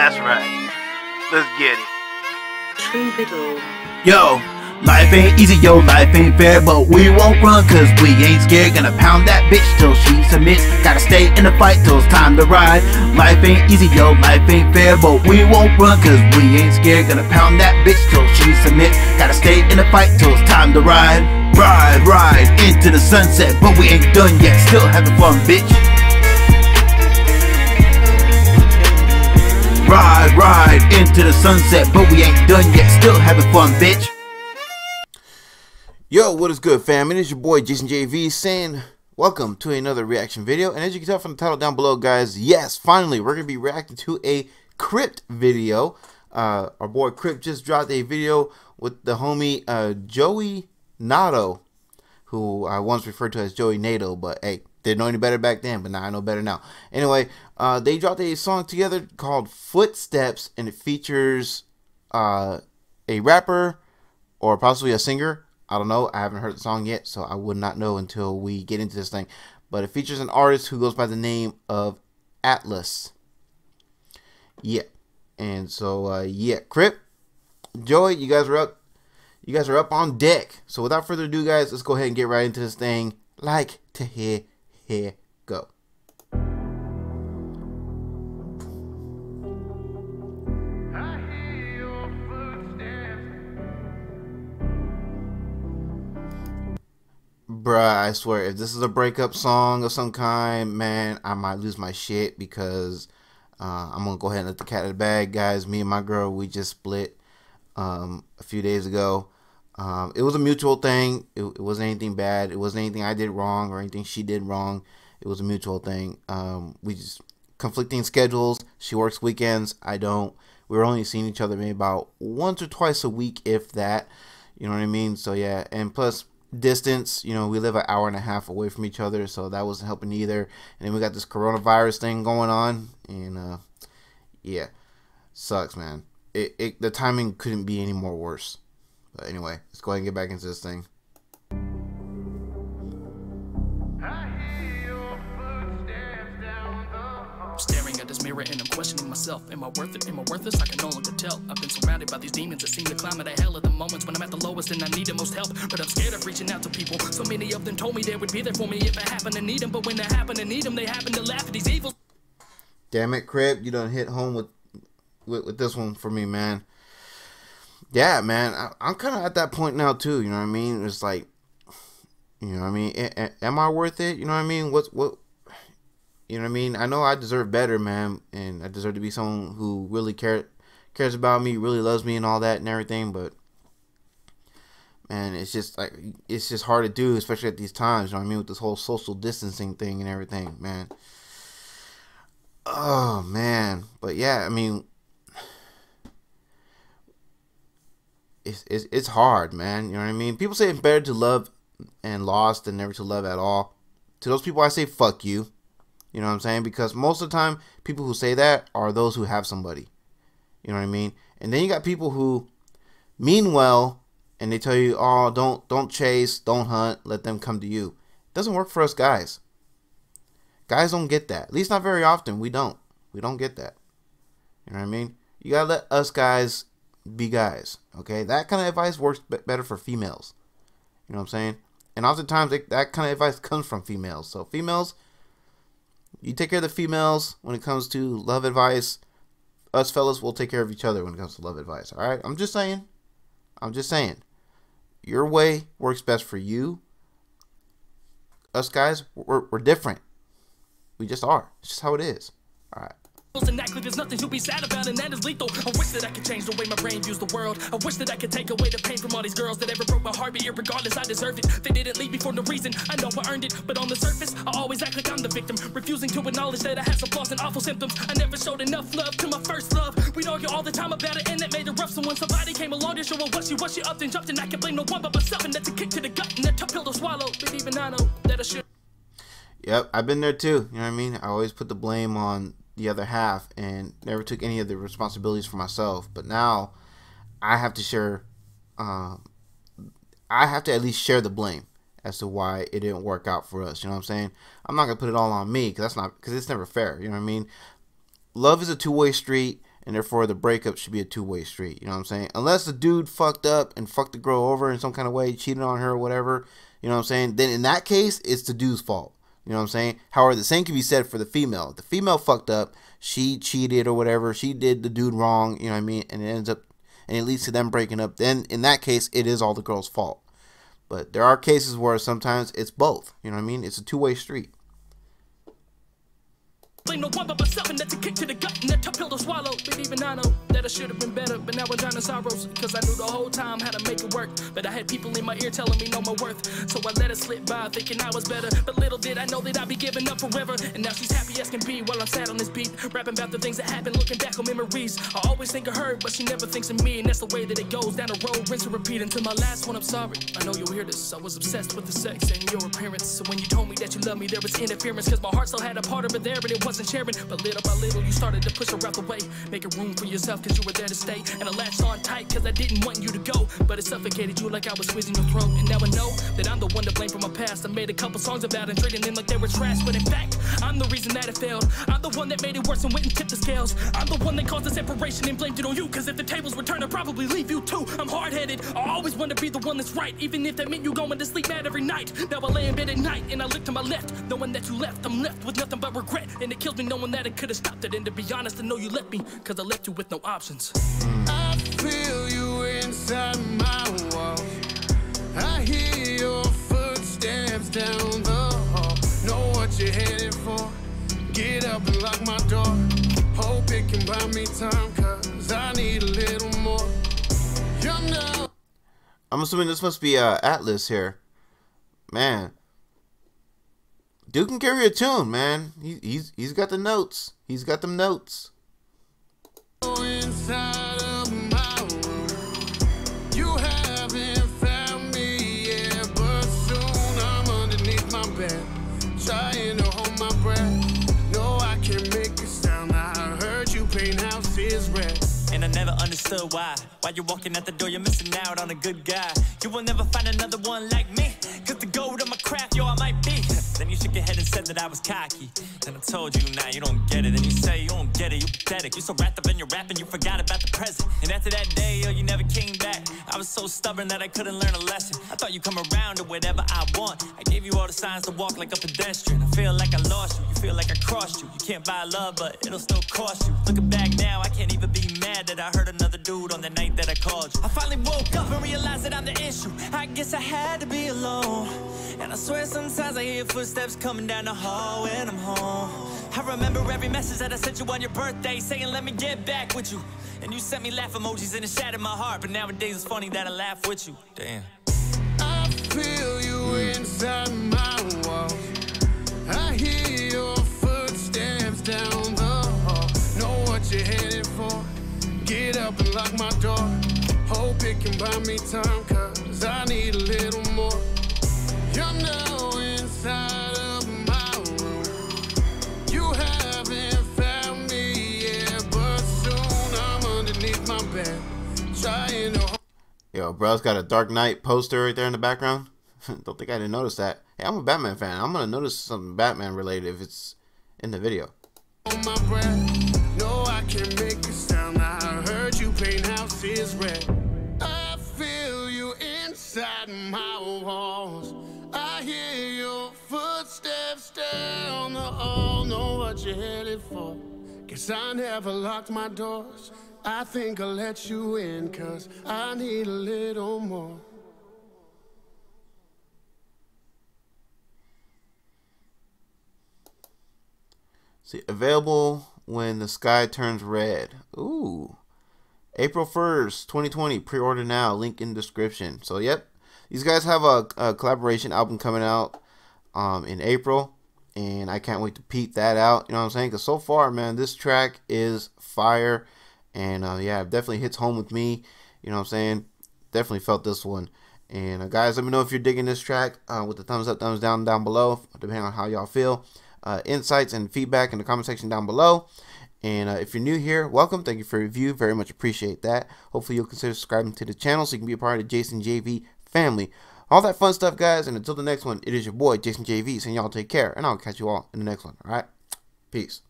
That's right. Let's get it. True riddle. Yo, life ain't easy, yo, life ain't fair, but we won't run cause we ain't scared. Gonna pound that bitch till she submits. Gotta stay in the fight till it's time to ride. Life ain't easy, yo, life ain't fair, but we won't run cause we ain't scared. Gonna pound that bitch till she submits. Gotta stay in the fight till it's time to ride. Ride, ride into the sunset, but we ain't done yet. Still having fun, bitch. Ride, ride into the sunset, but we ain't done yet. Still having fun, bitch. Yo, what is good, fam? It is your boy Jason JV saying welcome to another reaction video. And as you can tell from the title down below, guys, yes, finally, we're going to be reacting to a Crypt video. Our boy Crypt just dropped a video with the homie Joey Nato, who I once referred to as Joey Nato, but hey, didn't know any better back then, but now I know better now. Anyway, they dropped a song together called Footsteps, and it features a rapper or possibly a singer. I don't know. I haven't heard the song yet, so I would not know until we get into this thing. But it features an artist who goes by the name of Atlus. Yeah. And so, yeah. Crypt, Joey, you guys are up. You guys are up on deck. So without further ado, guys, let's go ahead and get right into this thing. Like to hear, here go. Bruh, I swear, if this is a breakup song of some kind, man, I might lose my shit because I'm going to go ahead and let the cat out of the bag, guys. Me and my girl, we just split a few days ago. It was a mutual thing. It wasn't anything bad. It wasn't anything I did wrong or anything she did wrong. It was a mutual thing. We just conflicting schedules. She works weekends. I don't. We were only seeing each other maybe about once or twice a week, if that. You know what I mean? So, yeah. And plus, distance, you know, we live an hour and a half away from each other, so that wasn't helping either. And then we got this coronavirus thing going on, and yeah, sucks, man. The timing couldn't be any more worse. But anyway, let's go ahead and get back into this thing. Mirror and I'm questioning myself. Am I worth it? Am I worthless? I can no longer tell. I've been surrounded by these demons that seem to climb out of hell at the moments when I'm at the lowest and I need the most help. But I'm scared of reaching out to people. So many of them told me they would be there for me if I happen to need them. But when I happen to need them, they happen to laugh at these evils. Damn it, Crypt, you done hit home with this one for me, man. Yeah, man, I'm kind of at that point now too. You know what I mean? It's like, you know what I mean? Am I worth it? You know what I mean? What? You know what I mean? I know I deserve better, man, and I deserve to be someone who really cares about me, really loves me and all that and everything, but man, it's just like it's just hard to do, especially at these times, you know what I mean, with this whole social distancing thing and everything, man. Oh, man. But yeah, I mean, it's hard, man, you know what I mean? People say it's better to love and lost than never to love at all. To those people, I say fuck you. You know what I'm saying? Because most of the time, people who say that are those who have somebody. You know what I mean? And then you got people who mean well, and they tell you, oh, don't chase, don't hunt, let them come to you. It doesn't work for us guys. Guys don't get that. At least not very often. We don't. We don't get that. You know what I mean? You got to let us guys be guys. Okay? That kind of advice works better for females. You know what I'm saying? And oftentimes, that kind of advice comes from females. So females, you take care of the females when it comes to love advice. Us fellas will take care of each other when it comes to love advice. All right? I'm just saying. I'm just saying. Your way works best for you. Us guys, we're different. We just are. It's just how it is. All right. And actually there's nothing to be sad about, and that is lethal. I wish that I could change the way my brain views the world. I wish that I could take away the pain from all these girls that ever broke my heart, but irregardless, I deserved it. They didn't leave me for no reason. I know I earned it, but on the surface, I always act like I'm the victim, refusing to acknowledge that I had some flaws and awful symptoms. I never showed enough love to my first love. We'd argue all the time about it, and that made it rough. So when somebody came along to show her what she upped and jumped, and I can blame no one but myself, and that's a kick to the gut and a tough pill to swallow. But even I know that I should. Yep, I've been there too. You know what I mean? I always put the blame on the other half and never took any of the responsibilities for myself. But now I have to share, I have to at least share the blame as to why it didn't work out for us. You know what I'm saying? I'm not gonna put it all on me because it's never fair. You know what I mean? Love is a two-way street, and therefore the breakup should be a two-way street. You know what I'm saying? Unless the dude fucked up and fucked the girl over in some kind of way, cheated on her or whatever, you know what I'm saying? Then in that case, it's the dude's fault. You know what I'm saying? However, the same can be said for the female. The female fucked up, she cheated or whatever, she did the dude wrong, you know what I mean? And it ends up, and it leads to them breaking up. Then in that case, it is all the girl's fault. But there are cases where sometimes it's both. You know what I mean? It's a two-way street. Blame no one but myself, and that's a kick to the gut, and that tough pill to swallow. But even I know that I should have been better, but now I'm drowning sorrows, because I knew the whole time how to make it work. But I had people in my ear telling me no more worth, so I let it slip by, thinking I was better. But little did I know that I'd be giving up forever. And now she's happy as can be while I'm sad on this beat, rapping about the things that happened, looking back on memories. I always think of her, but she never thinks of me, and that's the way that it goes, down the road, rinse and repeat. Until my last one, I'm sorry, I know you'll hear this. I was obsessed with the sex and your appearance, so when you told me that you loved me, there was interference, because my heart still had a part of it there, but it wasn't sharing. But little by little you started to push her out the way, making room for yourself because you were there to stay. And I latched on tight because I didn't want you to go, but it suffocated you like I was squeezing your throat. And now I know that I'm the one to blame for my past. I made a couple songs about it and treating them like they were trash, but in fact I'm the reason that it failed. I'm the one that made it worse and went and tipped the scales. I'm the one that caused the separation and blamed it on you, because if the tables were turned I'd probably leave you too. I'm hard-headed, I always want to be the one that's right, even if that meant you going to sleep mad every night. Now I lay in bed at night and I look to my left, knowing that you left. I'm left with nothing but regret, and it killed me knowing that it could have stopped it. And to be honest, I know you left me because I left you with no options. I feel you inside my wall, I hear your footsteps down the hall. Know what you're headed for, get up and lock my door. Hope it can buy me time, cause I need a little more. You're not... I'm assuming this must be Atlus here. Man, dude can carry a tune, man. He's got the notes. He's got them notes. Inside of my room, you haven't found me yet, but soon I'm underneath my bed, trying to hold my breath. No, I can't make a sound. I heard you paint houses red. And I never understood why. While you're walking out the door, you're missing out on a good guy. You will never find another one like me, cause the gold on my craft, yo, I might be. Then you shook your head and said that I was cocky, and I told you, nah, you don't get it. And you say you don't get it, you pathetic. You so wrapped up in your rapping, you forgot about the present. And after that day, yo, you never came back. I was so stubborn that I couldn't learn a lesson. I thought you'd come around to whatever I want. I gave you all the signs to walk like a pedestrian. I feel like I lost you, you feel like I crossed you. You can't buy love, but it'll still cost you. Looking back now, I can't even be mad that I heard another dude on the night that I called you. I finally woke up and realized that I'm the issue. I guess I had to be alone. And I swear sometimes I hear footsteps coming down the hall when I'm home. I remember every message that I sent you on your birthday, saying let me get back with you. And you sent me laugh emojis and it shattered my heart. But nowadays it's funny that I laugh with you. Damn. I feel you inside my walls, I hear your footsteps down the hall. Know what you're headed for, get up and lock my door. Hope it can buy me time, cause I need a little more. You're now inside of my room, you haven't found me yet, but soon I'm underneath my bed, trying to... Yo, bro's got a Dark Knight poster right there in the background. Don't think I didn't notice that. Hey, I'm a Batman fan, I'm gonna notice something Batman related if it's in the video. On my breath, no, I can't make a sound. I heard you paint houses red. I feel you inside my walls, I hear your footsteps down the hall. Know what you're headed for, guess I never locked my doors. I think I'll let you in, cause I need a little more. See, available when the sky turns red. Ooh. April 1st, 2020. Pre-order now. Link in description. So, yep. These guys have a collaboration album coming out in April. And I can't wait to peep that out. You know what I'm saying? Because so far, man, this track is fire. And, yeah, it definitely hits home with me. You know what I'm saying? Definitely felt this one. And, guys, let me know if you're digging this track with the thumbs up, thumbs down below, depending on how y'all feel. Insights and feedback in the comment section down below. And if you're new here, welcome. Thank you for your view, very much appreciate that. Hopefully you'll consider subscribing to the channel so you can be a part of the Jason JV family, all that fun stuff, guys. And until the next one, it is your boy Jason JV saying y'all take care, and I'll catch you all in the next one. All right, peace.